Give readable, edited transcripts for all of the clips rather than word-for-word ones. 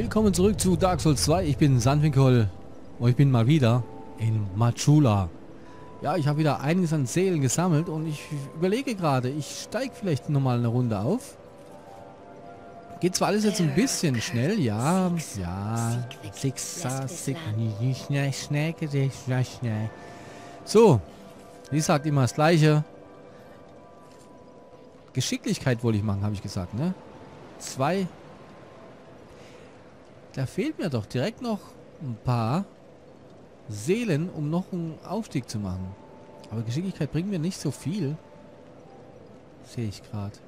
Willkommen zurück zu Dark Souls 2. Ich bin SunFinCol und ich bin mal wieder in Matschula. Ja, ich habe wieder einiges an Seelen gesammelt und ich überlege gerade, ich steige vielleicht nochmal eine Runde auf. Geht zwar alles jetzt ein bisschen schnell, ja. Ja. So, die sagt immer das Gleiche. Geschicklichkeit wollte ich machen, habe ich gesagt, ne? 2. Da fehlt mir doch direkt noch ein paar Seelen, um noch einen Aufstieg zu machen. Aber Geschicklichkeit bringt mir nicht so viel. Sehe ich gerade.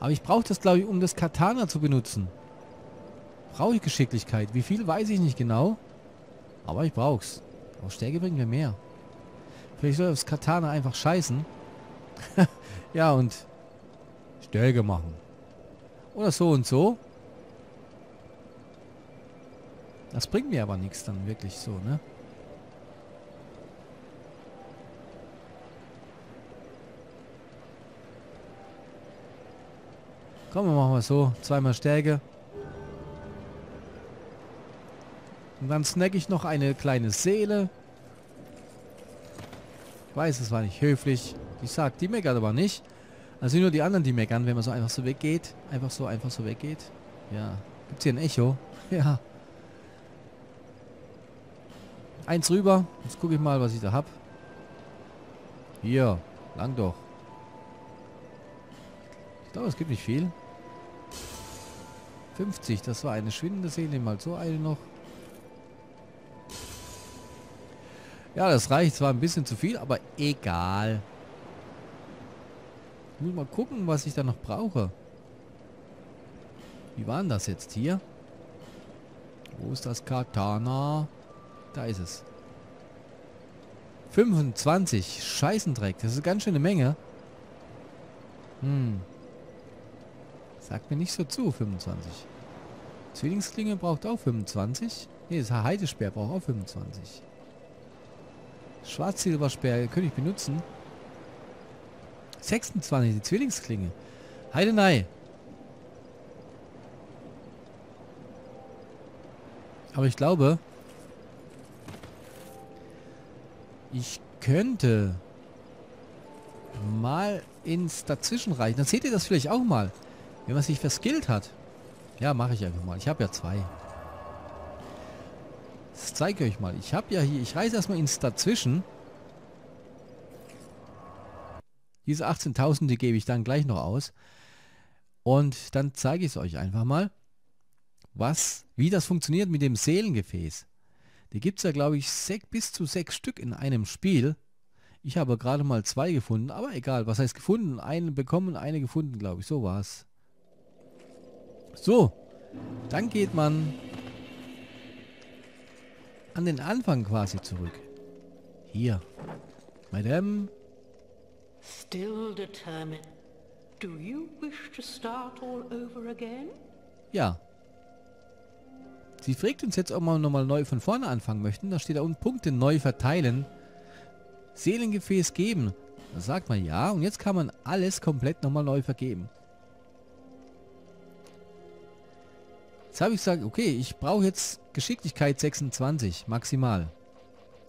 Aber ich brauche das, glaube ich, um das Katana zu benutzen. Brauche ich Geschicklichkeit. Wie viel, weiß ich nicht genau. Aber ich brauche es. Aber Stärke bringt mir mehr. Vielleicht soll das Katana einfach scheißen. Ja, und Stärke machen. Oder so und so. Das bringt mir aber nichts dann wirklich so, ne? Komm, wir machen mal so. 2 mal Stärke. Und dann snacke ich noch eine kleine Seele. Ich weiß, es war nicht höflich. Ich sag, die meckert aber nicht. Also nur die anderen, die meckern, wenn man so einfach so weggeht. Einfach so weggeht. Ja. Gibt's hier ein Echo? Ja. 1 rüber. Jetzt gucke ich mal, was ich da hab. Hier. Lang doch. Ich glaube, es gibt nicht viel. 50. Das war eine schwindende Seele. Nehmen wir halt so eine noch. Ja, das reicht. Zwar ein bisschen zu viel, aber egal. Ich muss mal gucken, was ich da noch brauche. Wie war denn das jetzt hier? Wo ist das Katana? Da ist es. 25. Scheißendreck. Das ist eine ganz schöne Menge. Hm. Sagt mir nicht so zu, 25. Zwillingsklinge braucht auch 25. Ne, das Heidespeer braucht auch 25. Schwarzsilberspeer könnte ich benutzen. 26, die Zwillingsklinge. Heidenei. Aber ich glaube, ich könnte mal ins Dazwischenreichen. Dann seht ihr das vielleicht auch mal, wenn man sich verskillt hat. Ja, mache ich einfach mal. Ich habe ja 2. Das zeige ich euch mal. Ich habe ja hier, ich reise erstmal ins Dazwischen. Diese 18.000, die gebe ich dann gleich noch aus. Und dann zeige ich es euch einfach mal, wie das funktioniert mit dem Seelengefäß. Die gibt es ja, glaube ich, bis zu 6 Stück in einem Spiel. Ich habe gerade mal 2 gefunden, aber egal. Was heißt gefunden? Eine bekommen, eine gefunden, glaube ich. So war es. So, dann geht man an den Anfang quasi zurück. Hier. Madame. Still determined. Do you wish to start all over again? Ja. Sie fragt uns jetzt, ob wir nochmal neu von vorne anfangen möchten. Da steht da unten Punkte neu verteilen. Seelengefäß geben. Da sagt man ja. Und jetzt kann man alles komplett nochmal neu vergeben. Jetzt habe ich gesagt, okay, ich brauche jetzt Geschicklichkeit 26 maximal.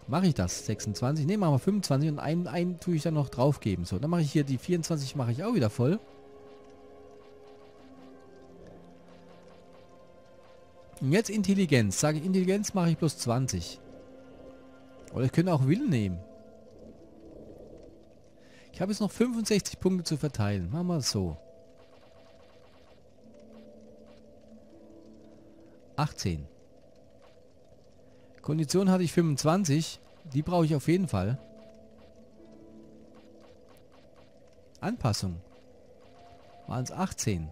Mache ich das? 26? Ne, machen wir 25 und einen tue ich dann noch draufgeben. So, dann mache ich hier die 24, mache ich auch wieder voll. Und jetzt Intelligenz. Sage ich, Intelligenz mache ich plus 20. Oder ich könnte auch Willen nehmen. Ich habe jetzt noch 65 Punkte zu verteilen. Machen wir es so. 18. Kondition hatte ich 25. Die brauche ich auf jeden Fall. Anpassung. Waren es 18.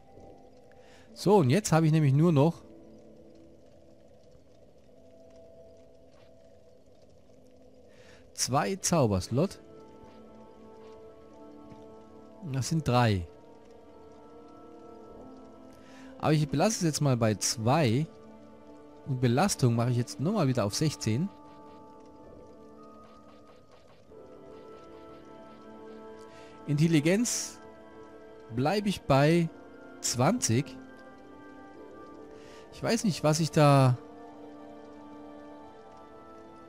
So, und jetzt habe ich nämlich nur noch 2 Zauberslot. Das sind 3. Aber ich belasse es jetzt mal bei 2. Und Belastung mache ich jetzt nochmal wieder auf 16. Intelligenz bleibe ich bei 20. Ich weiß nicht, was ich da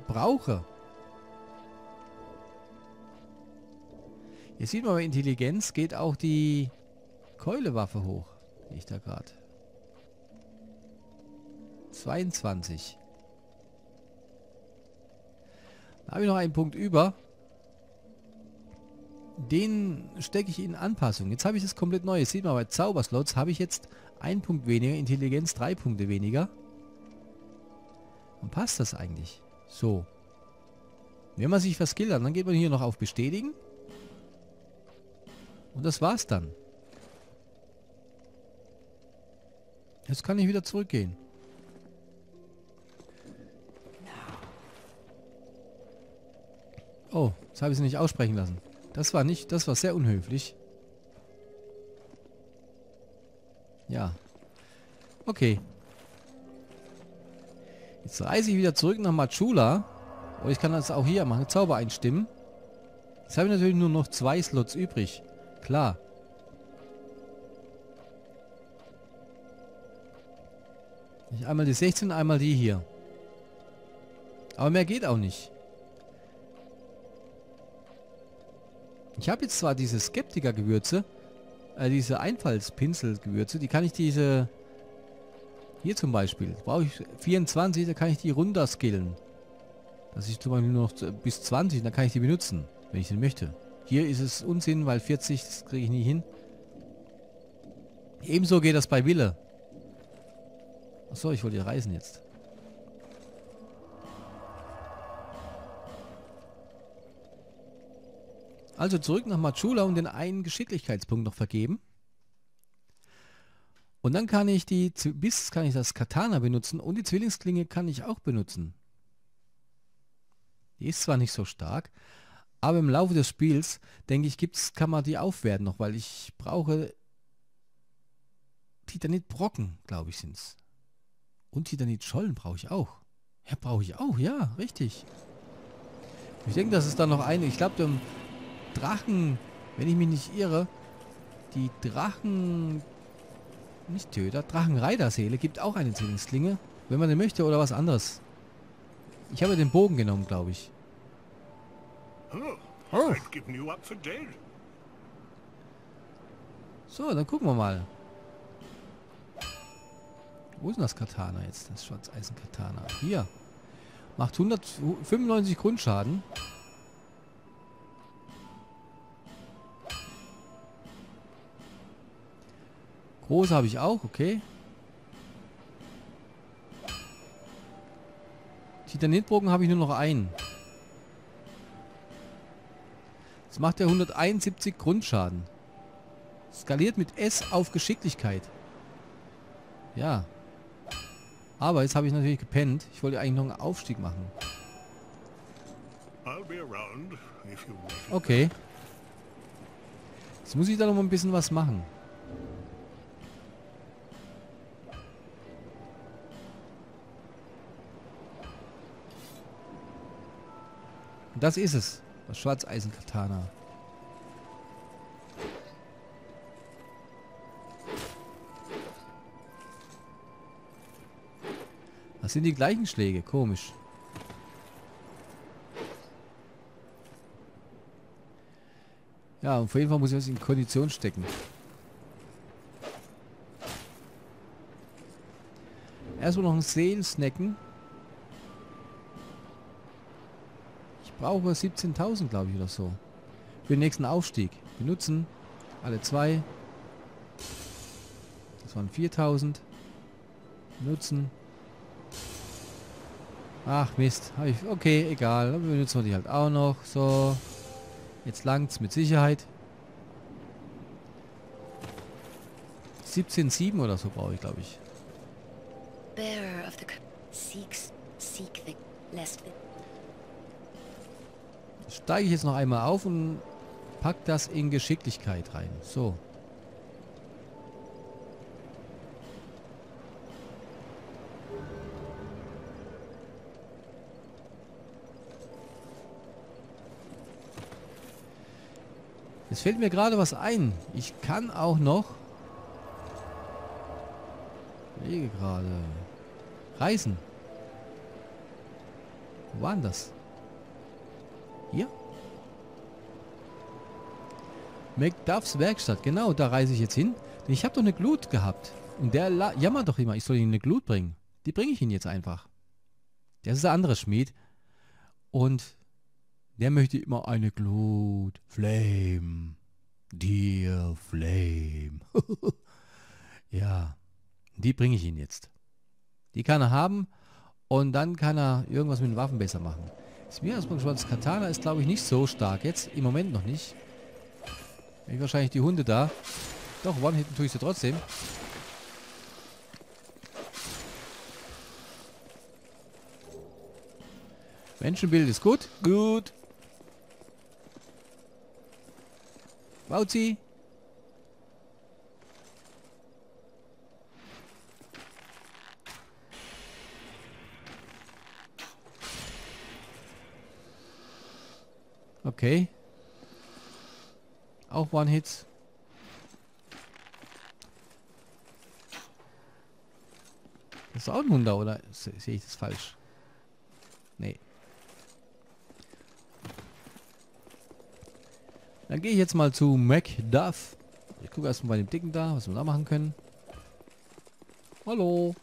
brauche. Hier sieht man, bei Intelligenz geht auch die Keulewaffe hoch. Die ich da gerade. 22. Da habe ich noch einen Punkt über. Den stecke ich in Anpassung. Jetzt habe ich das komplett neu. Jetzt sieht man, bei Zauberslots habe ich jetzt 1 Punkt weniger, Intelligenz 3 Punkte weniger. Und passt das eigentlich? So. Wenn man sich verskillert, dann geht man hier noch auf Bestätigen. Und das war's dann. Jetzt kann ich wieder zurückgehen. Oh, jetzt habe ich sie nicht aussprechen lassen. Das war sehr unhöflich. Ja. Okay. Jetzt reise ich wieder zurück nach Matschula. Und ich kann das auch hier machen. Zauber einstimmen. Jetzt habe ich natürlich nur noch 2 Slots übrig. Klar. Einmal die 16, einmal die hier. Aber mehr geht auch nicht. Ich habe jetzt zwar diese Skeptiker-Gewürze, diese Einfallspinsel-Gewürze, die kann ich diese... Hier zum Beispiel, brauche ich 24, da kann ich die runterskillen. Dass ich zum Beispiel nur noch bis 20, dann kann ich die benutzen, wenn ich den möchte. Hier ist es Unsinn, weil 40, das kriege ich nie hin. Ebenso geht das bei Wille. Achso, ich wollte hier reisen jetzt. Also zurück nach Matschula und den einen Geschicklichkeitspunkt noch vergeben. Und dann kann ich die Biss, kann ich das Katana benutzen und die Zwillingsklinge kann ich auch benutzen. Die ist zwar nicht so stark, aber im Laufe des Spiels, denke ich, kann man die aufwerten noch, weil ich brauche Titanitbrocken, glaube ich, sind es. Und Titanitschollen brauche ich auch. Ja, brauche ich auch, ja, richtig. Ich denke, das ist dann noch eine, ich glaube, dann... Drachen, wenn ich mich nicht irre, die Drachen, nicht Töter, Drachenreiterseele gibt auch eine Zwillingsklinge, wenn man den möchte oder was anderes. Ich habe den Bogen genommen, glaube ich. Oh. So, dann gucken wir mal. Wo ist denn das Katana jetzt? Das Schwarzeisen-Katana. Hier. Macht 195 Grundschaden. Große habe ich auch, okay. Titanitbogen habe ich nur noch einen. Jetzt macht er 171 Grundschaden. Skaliert mit S auf Geschicklichkeit. Ja. Aber jetzt habe ich natürlich gepennt. Ich wollte eigentlich noch einen Aufstieg machen. Okay. Jetzt muss ich da noch mal ein bisschen was machen. Das ist es, das Schwarzeisen-Katana. Das sind die gleichen Schläge, komisch. Ja, und auf jeden Fall muss ich das in Kondition stecken. Erstmal noch ein Seelensnacken. Brauche 17.000, glaube ich, oder so. Für den nächsten Aufstieg. Benutzen. Alle 2. Das waren 4.000. Benutzen. Ach, Mist. Hab ich, okay, egal. Dann benutzen wir die halt auch noch. So. Jetzt langt's mit Sicherheit. 17,7 oder so brauche ich, glaube ich. Steige ich jetzt noch einmal auf und pack das in Geschicklichkeit rein. So. Es fällt mir gerade was ein. Ich kann auch noch... Ich lege gerade... Reisen. Wo war denn das? Hier? McDuffs Werkstatt. Genau, da reise ich jetzt hin. Denn ich habe doch eine Glut gehabt. Und der jammert doch immer, ich soll ihm eine Glut bringen. Die bringe ich ihn jetzt einfach. Das ist der andere Schmied. Und der möchte immer eine Glut. Flame. Dear Flame. Ja. Die bringe ich ihn jetzt. Die kann er haben. Und dann kann er irgendwas mit den Waffen besser machen. Ist mir erstmal gespannt. Das Katana ist, glaube ich, nicht so stark. Jetzt im Moment noch nicht. Ich wahrscheinlich die Hunde da. Doch, One-Hitten tue ich sie trotzdem. Menschenbild ist gut. Gut. Bauzi. Okay. Auch One-Hits. Das ist auch ein Hund da, oder? Sehe ich das falsch? Nee. Dann gehe ich jetzt mal zu McDuff. Ich gucke erstmal bei dem Dicken da, was wir da machen können. Hallo.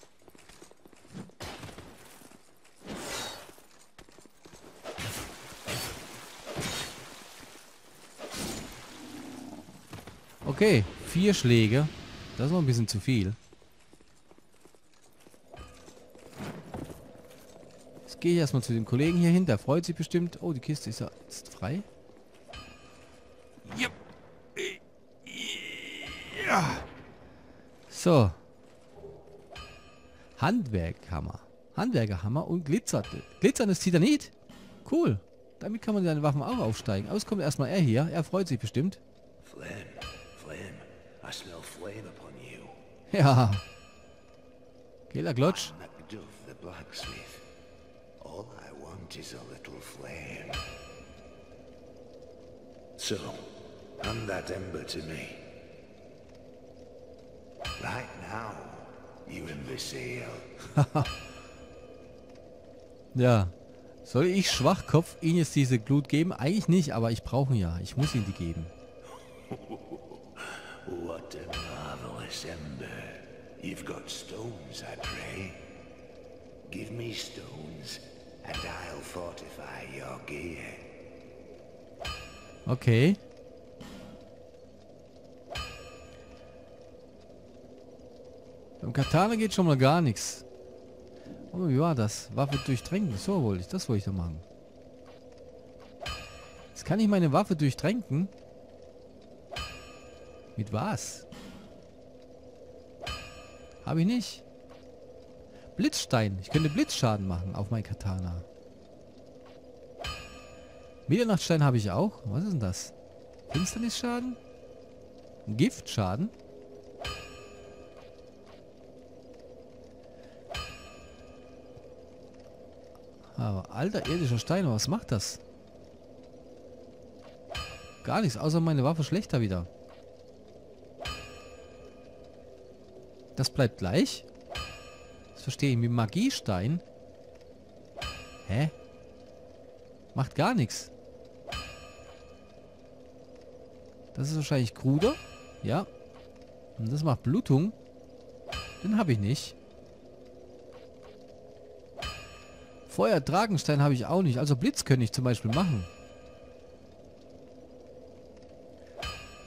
Okay, 4 Schläge. Das ist noch ein bisschen zu viel. Jetzt gehe ich erstmal zu dem Kollegen hier hin. Der freut sich bestimmt. Oh, die Kiste ist ja jetzt frei. Ja. So. Handwerkhammer. Handwerkerhammer und glitzerte. Glitzerndes Titanit. Cool. Damit kann man seine Waffen auch aufsteigen. Aber es kommt erstmal er hier. Er freut sich bestimmt. Ja. Geiler Glotsch. Ja. Soll ich Schwachkopf ihn jetzt diese Glut geben? Eigentlich nicht, aber ich brauche ihn ja. Ich muss ihn die geben. What a marvelous ember. You've got stones, I pray. Give me stones and I'll fortify your gear. Okay. Beim Katana geht schon mal gar nichts. Oh, wie war das? Waffe durchtränken. So wollte ich. Das wollte ich da machen. Jetzt kann ich meine Waffe durchtränken. Mit was? Habe ich nicht. Blitzstein. Ich könnte Blitzschaden machen auf mein Katana. Mitternachtsstein habe ich auch. Was ist denn das? Finsternisschaden? Giftschaden? Aber alter irdischer Stein, was macht das? Gar nichts, außer meine Waffe schlechter wieder. Das bleibt gleich. Das verstehe ich mit Magiestein. Hä? Macht gar nichts. Das ist wahrscheinlich Kruder. Ja. Und das macht Blutung. Den habe ich nicht. Feuerdragenstein habe ich auch nicht. Also Blitz könnte ich zum Beispiel machen.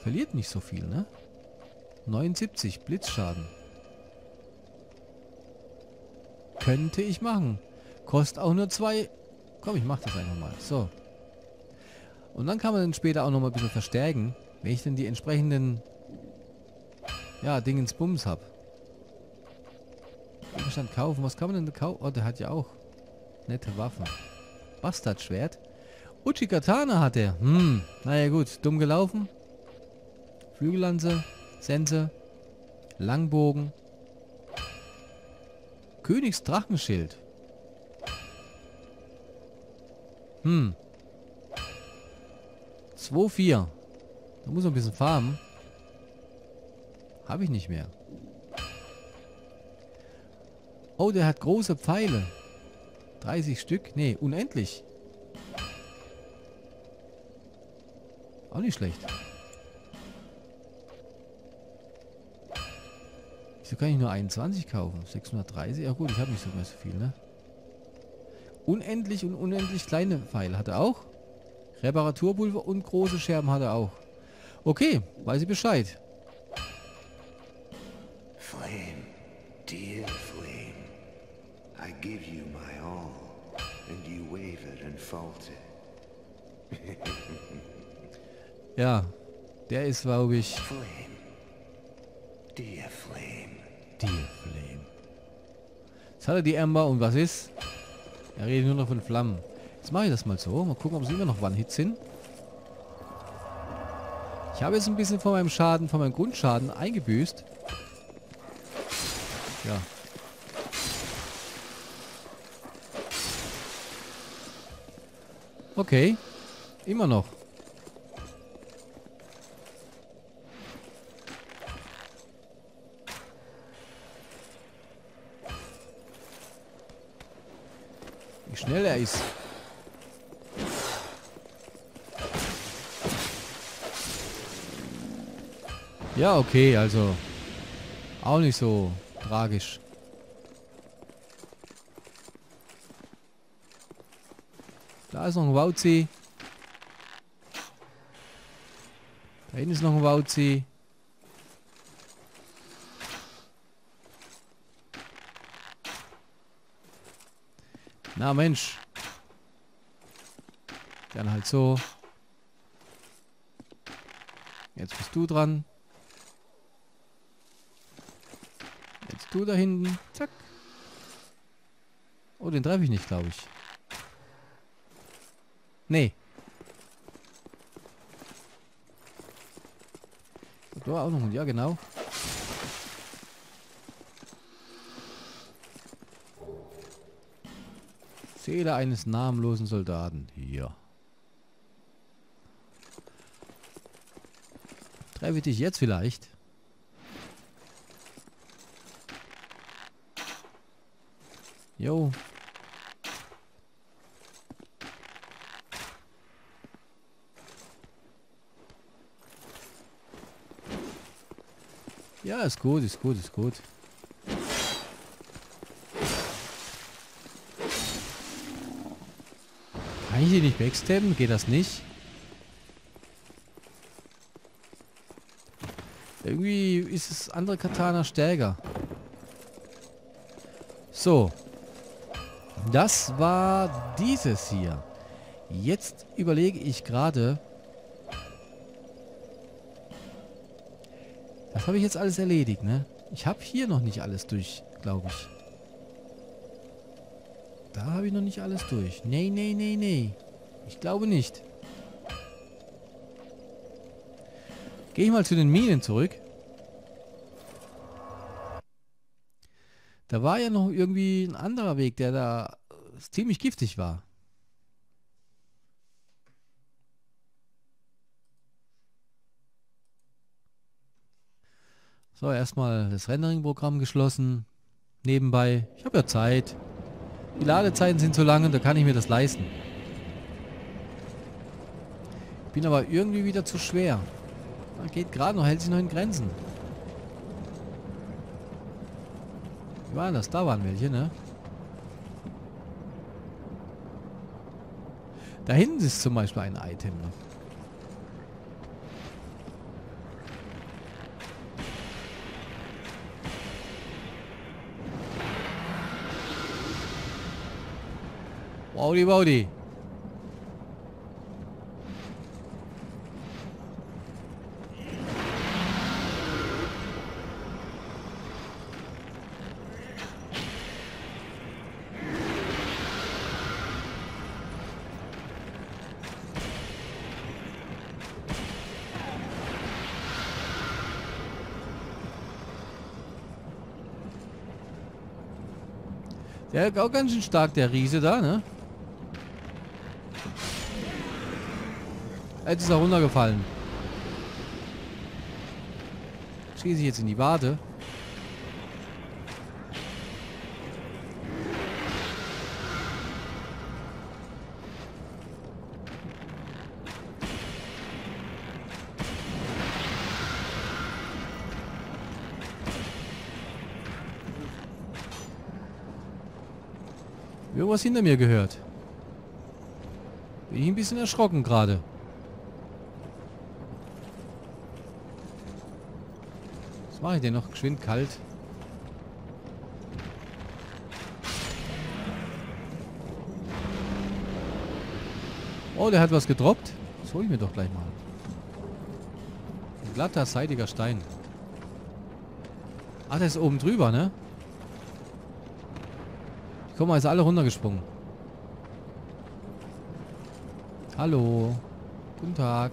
Verliert nicht so viel, ne? 79 Blitzschaden. Könnte ich machen. Kostet auch nur 2. Komm, ich mache das einfach mal. So. Und dann kann man dann später auch noch mal ein bisschen verstärken, wenn ich dann die entsprechenden Dingensbums habe. Gegenstand kaufen. Was kann man denn kaufen? Oh, der hat ja auch nette Waffen. Bastardschwert. Uchigatana hat er. Naja gut. Dumm gelaufen. Flügellanze. Sense. Langbogen. Königsdrachenschild. Hm. 2,4. Da muss man ein bisschen farmen. Habe ich nicht mehr. Oh, der hat große Pfeile. 30 Stück? Nee, unendlich. Auch nicht schlecht. Wieso kann ich nur 21 kaufen? 630? Ja gut, ich habe nicht sogar so viel, ne? Unendlich und unendlich kleine Pfeile hat er auch. Reparaturpulver und große Scherben hat er auch. Okay, weiß ich Bescheid. Flame, dear Flame, I give you my all, and you wavered and faltered. Ja, der ist, glaube ich... Flame, dear Flame. Dear Flame. Jetzt hat er die Ember und was ist? Er redet nur noch von Flammen. Jetzt mache ich das mal so. Mal gucken, ob sie immer noch One-Hits sind. Ich habe jetzt ein bisschen von meinem Schaden, von meinem Grundschaden eingebüßt. Ja. Okay. Immer noch. Wie schnell er ist. Ja, okay, also auch nicht so tragisch. Da ist noch ein Wauzi. Da hinten ist noch ein Wauzi. Na Mensch. Dann halt so. Jetzt bist du dran. Du da hinten. Zack. Oh, den treffe ich nicht, glaube ich. Nee. Da war auch noch ein. Ja, genau. Seele eines namenlosen Soldaten. Hier. Treffe ich dich jetzt vielleicht? Jo. Ja, ist gut, ist gut, ist gut. Kann ich die nicht backstabben? Geht das nicht? Irgendwie ist das andere Katana stärker. So. Das war dieses hier. Jetzt überlege ich gerade. Das habe ich jetzt alles erledigt, ne? Ich habe hier noch nicht alles durch, glaube ich. Da habe ich noch nicht alles durch. Nee, nee, nee, nee. Ich glaube nicht. Gehe ich mal zu den Minen zurück. Da war ja noch irgendwie ein anderer Weg, der da ziemlich giftig war. So, erstmal das Rendering-Programm geschlossen. Nebenbei, ich habe ja Zeit. Die Ladezeiten sind so lange, da kann ich mir das leisten. Bin aber irgendwie wieder zu schwer. Geht gerade noch, hält sich noch in Grenzen. Wie waren das? Da waren welche, ne? Da hinten ist zum Beispiel ein Item noch. Wowdy, wowdy. Der ist auch ganz schön stark, der Riese da, ne? Jetzt ist er runtergefallen. Schieße ich jetzt in die Wade. Irgendwas hinter mir gehört. Bin ich ein bisschen erschrocken gerade. Was mache ich denn noch? Geschwind kalt. Oh, der hat was gedroppt. Das hole ich mir doch gleich mal. Ein glatter, seidiger Stein. Ach, der ist oben drüber, ne? Guck mal, ist alle runtergesprungen. Hallo. Guten Tag.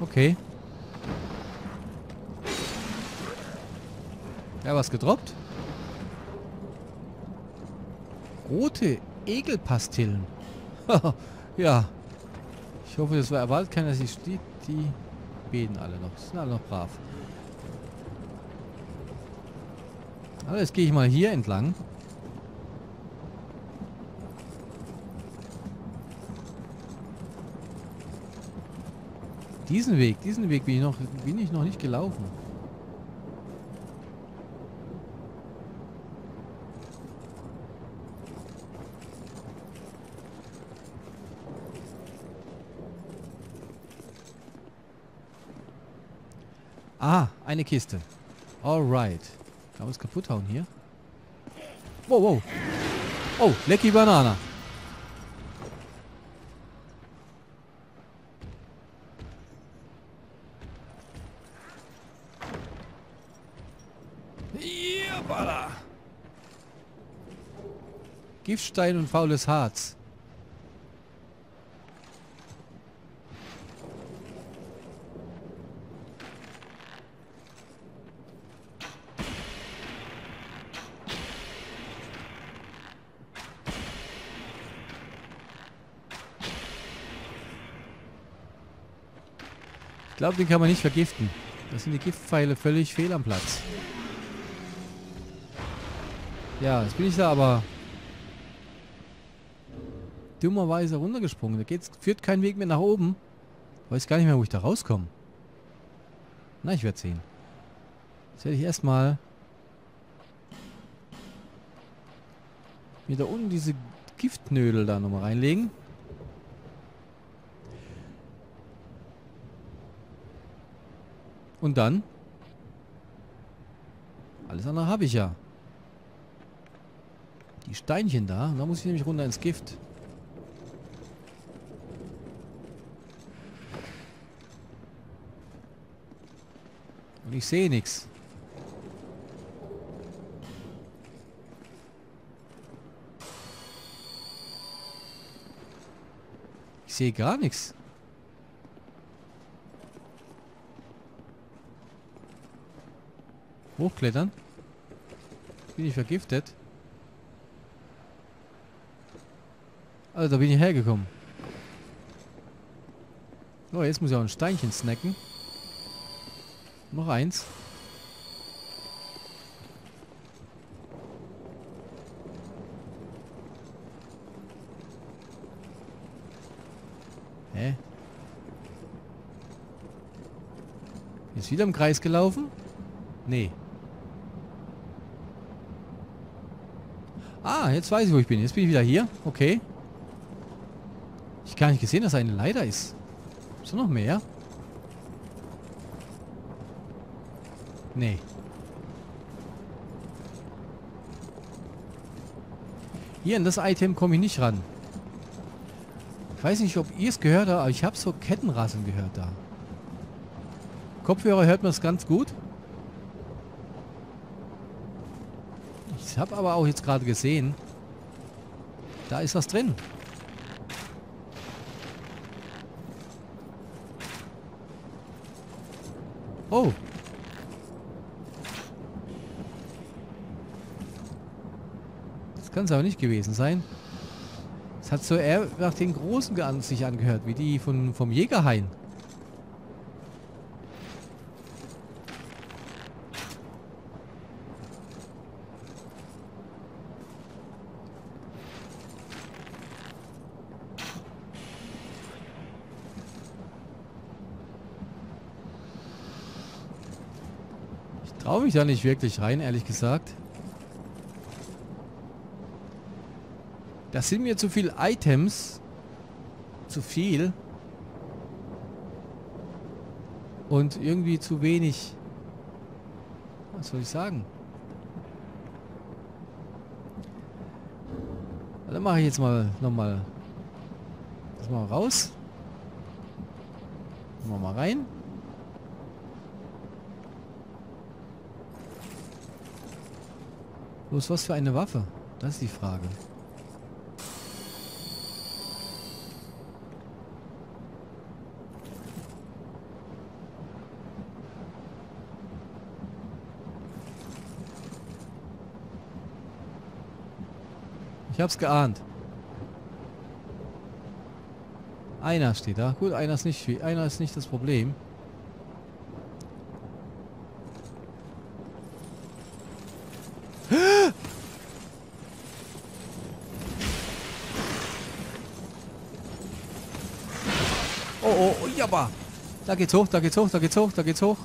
Okay. Ja, was gedroppt? Rote Egelpastillen. Ja. Ich hoffe, das war erwartet keiner, dass ich die beten alle noch. Sind alle noch brav. Also jetzt gehe ich mal hier entlang. Diesen Weg bin ich noch nicht gelaufen. Ah, eine Kiste. Alright. Kann man es kaputt hauen hier? Wow, wow. Oh, Lecky Banana. Yeah, Bada. Giftstein und faules Harz. Ich glaube, den kann man nicht vergiften. Da sind die Giftpfeile völlig fehl am Platz. Ja, jetzt bin ich da aber dummerweise runtergesprungen. Da geht's, führt kein Weg mehr nach oben. Ich weiß gar nicht mehr, wo ich da rauskomme. Na, ich werde sehen. Jetzt hätte ich erstmal mir da unten diese Giftnödel da nochmal reinlegen. Und dann? Alles andere habe ich ja. Die Steinchen da. Da muss ich nämlich runter ins Gift. Und ich sehe nichts. Ich sehe gar nichts. Hochklettern. Bin ich vergiftet? Also da bin ich hergekommen. So, jetzt muss ich auch ein Steinchen snacken. Noch eins. Hä? Jetzt wieder im Kreis gelaufen? Nee. Ah, jetzt weiß ich, wo ich bin. Jetzt bin ich wieder hier. Okay. Ich habe gar nicht gesehen, dass eine Leiter ist. Ist da noch mehr? Nee. Hier, an das Item komme ich nicht ran. Ich weiß nicht, ob ihr es gehört habt, aber ich habe so Kettenrasseln gehört da. Kopfhörer hört man es ganz gut. Ich habe aber auch jetzt gerade gesehen, da ist was drin. Oh. Das kann es aber nicht gewesen sein. Es hat so eher nach den Großen sich angehört, wie die vom Jägerhain. Traue mich da nicht wirklich rein, ehrlich gesagt. Das sind mir zu viele Items. Zu viel. Und irgendwie zu wenig. Was soll ich sagen? Dann mache ich jetzt mal nochmal. Das mal raus. Machen wir mal rein. Bloß was für eine Waffe? Das ist die Frage. Ich hab's geahnt. Einer steht da. Gut, einer ist nicht das Problem. Oh, oh, oh, jabba. Da geht's hoch, da geht's hoch, da geht's hoch, da geht's hoch.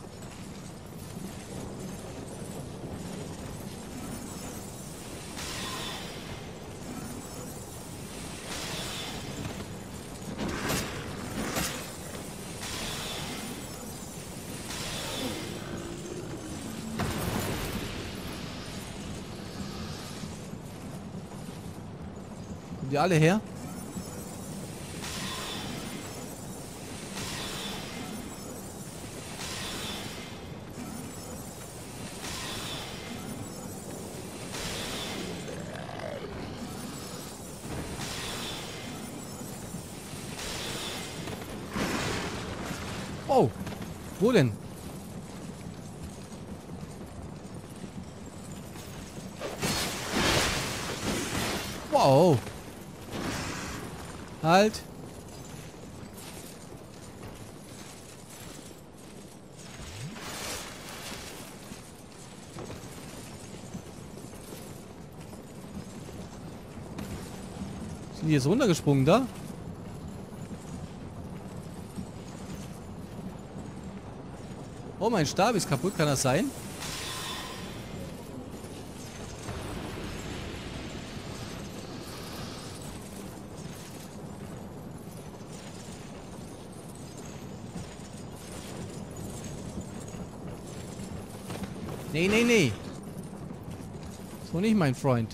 Die alle her. Oh, wo denn? Wow. Halt! Sind die jetzt runtergesprungen da? Oh, mein Stab ist kaputt, kann das sein? Nee, nee, nee. So nicht, mein Freund.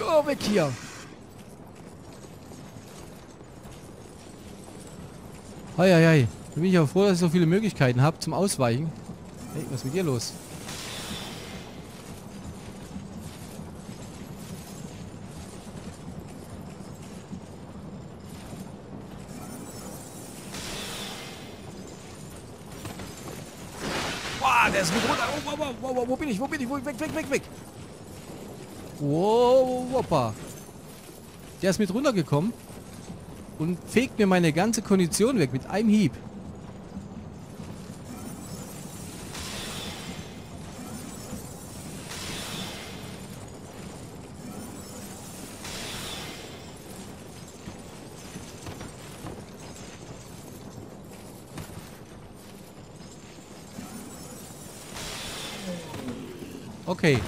Oh, weg hier. Hei, hei, hei. Da bin ich auch froh, dass ich so viele Möglichkeiten habe zum Ausweichen. Hey, was ist mit dir los? Der ist mit runter. Oh, wow, wow, wow, wow, wo bin ich? Wo bin ich? Wo, weg, weg, weg, weg. Wow, hoppa. Der ist mit runtergekommen und fegt mir meine ganze Kondition weg mit einem Hieb. Okay.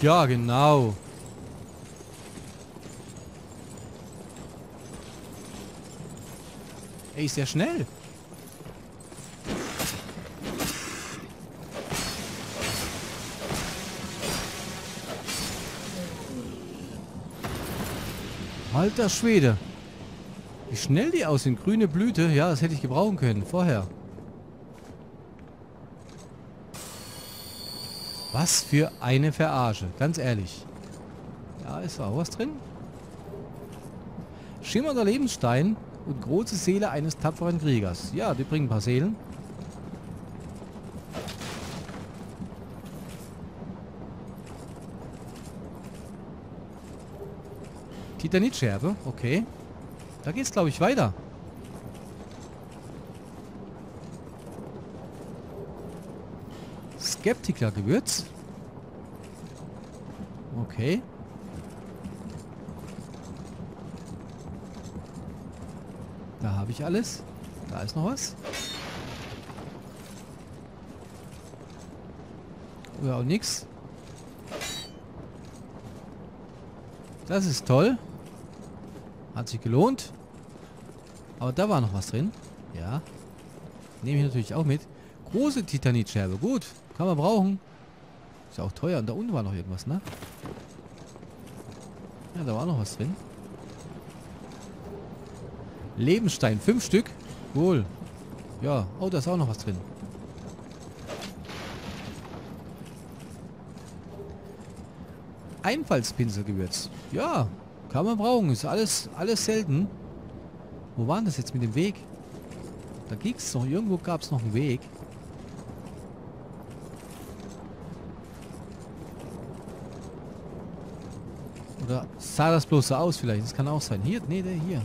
Ja, genau. Ey, ist ja schnell. Alter Schwede. Wie schnell die aussehen. Grüne Blüte. Ja, das hätte ich gebrauchen können. Vorher. Was für eine Verarsche. Ganz ehrlich. Ja, ist auch was drin. Schimmernder Lebensstein und große Seele eines tapferen Kriegers. Ja, die bringen ein paar Seelen. Titanitscherbe, okay. Da geht's, glaube ich, weiter. Skeptikergewürz. Okay. Da habe ich alles. Da ist noch was. Oder auch nichts. Das ist toll. Hat sich gelohnt. Aber da war noch was drin. Ja. Nehme ich natürlich auch mit. Große Titanitscherbe. Gut. Kann man brauchen. Ist ja auch teuer. Und da unten war noch irgendwas, ne? Ja, da war noch was drin. Lebenstein. 5 Stück. Wohl. Ja. Oh, da ist auch noch was drin. Einfallspinselgewürz. Ja. Kann man brauchen. Ist alles selten. Wo war das jetzt mit dem Weg? Da ging es noch. Irgendwo gab es noch einen Weg. Oder sah das bloß so aus vielleicht? Das kann auch sein. Hier? Nee, der hier.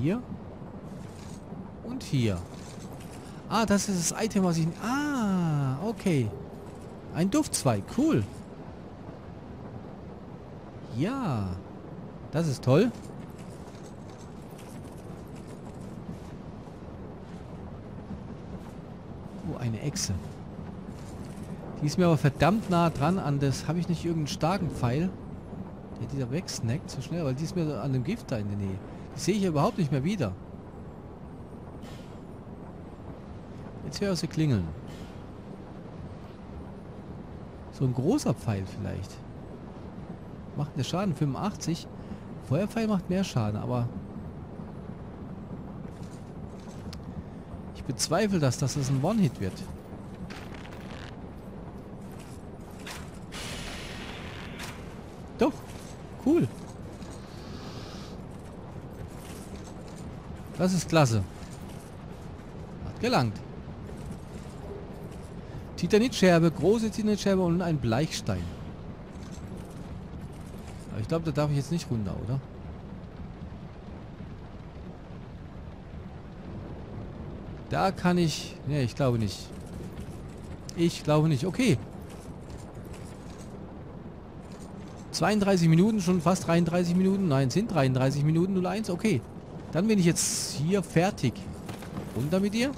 Hier. Und hier. Ah, das ist das Item, was ich... Ah, okay. Ein Duftzweig. Cool. Ja. Das ist toll. Oh, eine Echse. Die ist mir aber verdammt nah dran an das... Habe ich nicht irgendeinen starken Pfeil? Der die da wegsnackt so schnell, weil die ist mir an dem Gift da in der Nähe. Die sehe ich ja überhaupt nicht mehr wieder. Jetzt höre ich sie klingeln. So ein großer Pfeil vielleicht. Macht der Schaden 85. Feuerpfeil macht mehr Schaden, aber ich bezweifle, dass das ein One-Hit wird. Doch, cool. Das ist klasse. Hat gelangt. Titanitscherbe, große Titanitscherbe und ein Bleichstein. Aber ich glaube, da darf ich jetzt nicht runter, oder? Da kann ich... Ne, ich glaube nicht. Ich glaube nicht. Okay. 32 Minuten, schon fast 33 Minuten. Nein, sind 33 Minuten 01. Okay. Dann bin ich jetzt hier fertig. Runter mit dir.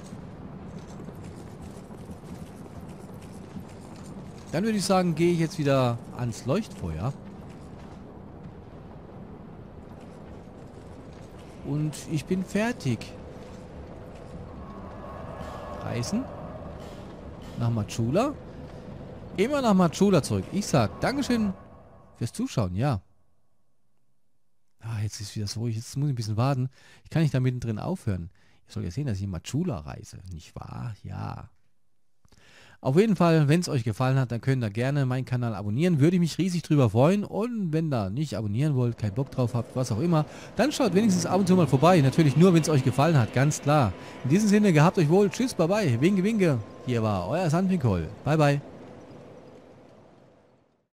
Dann würde ich sagen, gehe ich jetzt wieder ans Leuchtfeuer. Und ich bin fertig. Reisen. Nach Matschula. Immer nach Matschula zurück. Ich sag Dankeschön fürs Zuschauen, ja. Ah, jetzt ist wieder so. Jetzt muss ich ein bisschen warten. Ich kann nicht da mittendrin aufhören. Ihr sollt ja sehen, dass ich in Matschula reise. Nicht wahr? Ja. Auf jeden Fall, wenn es euch gefallen hat, dann könnt ihr gerne meinen Kanal abonnieren. Würde ich mich riesig drüber freuen. Und wenn ihr nicht abonnieren wollt, keinen Bock drauf habt, was auch immer, dann schaut wenigstens ab und zu mal vorbei. Natürlich nur, wenn es euch gefallen hat, ganz klar. In diesem Sinne, gehabt euch wohl. Tschüss, bye bye. Winke, winke. Hier war euer SunFinCol. Bye, bye.